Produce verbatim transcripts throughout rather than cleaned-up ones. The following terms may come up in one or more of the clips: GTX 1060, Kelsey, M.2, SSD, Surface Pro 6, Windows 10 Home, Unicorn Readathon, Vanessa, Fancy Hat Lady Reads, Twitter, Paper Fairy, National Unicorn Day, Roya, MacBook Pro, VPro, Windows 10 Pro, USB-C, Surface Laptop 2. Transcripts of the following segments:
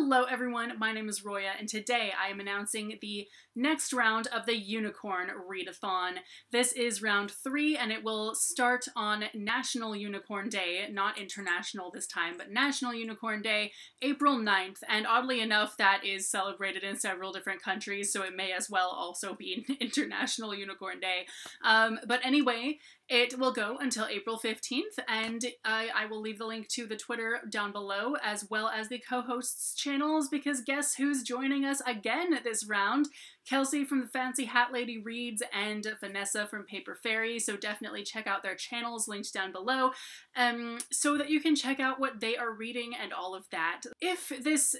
Hello everyone, my name is Roya, and today I am announcing the next round of the Unicorn Readathon. This is round three, and it will start on National Unicorn Day, not international this time, but National Unicorn Day, April ninth, and oddly enough, that is celebrated in several different countries, so it may as well also be International Unicorn Day. Um, but anyway, it will go until April fifteenth, and I, I will leave the link to the Twitter down below, as well as the co-hosts channels, because guess who's joining us again this round? Kelsey from the Fancy Hat Lady Reads and Vanessa from Paper Fairy, so definitely check out their channels linked down below um, so that you can check out what they are reading and all of that. If this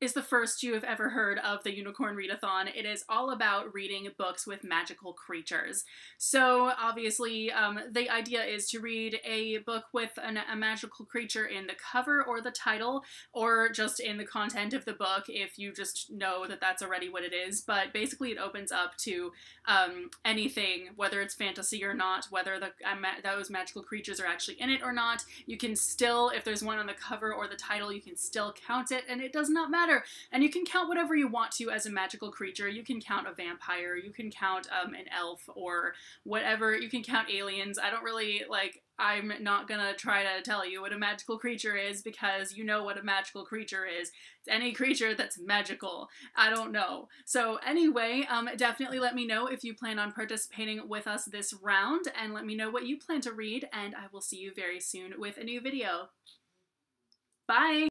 is the first you have ever heard of the Unicorn Readathon, it is all about reading books with magical creatures. So obviously um, the idea is to read a book with an, a magical creature in the cover or the title, or just in the content of the book if you just know that that's already what it is. But basically it opens up to um, anything, whether it's fantasy or not, whether the, um, those magical creatures are actually in it or not. You can still, if there's one on the cover or the title, you can still count it, and it does not matter. And you can count whatever you want to as a magical creature. You can count a vampire, you can count um, an elf or whatever, you can count aliens. I don't really, like, I'm not gonna try to tell you what a magical creature is because you know what a magical creature is. It's any creature that's magical. I don't know. So anyway, um, definitely let me know if you plan on participating with us this round, and let me know what you plan to read, and I will see you very soon with a new video. Bye!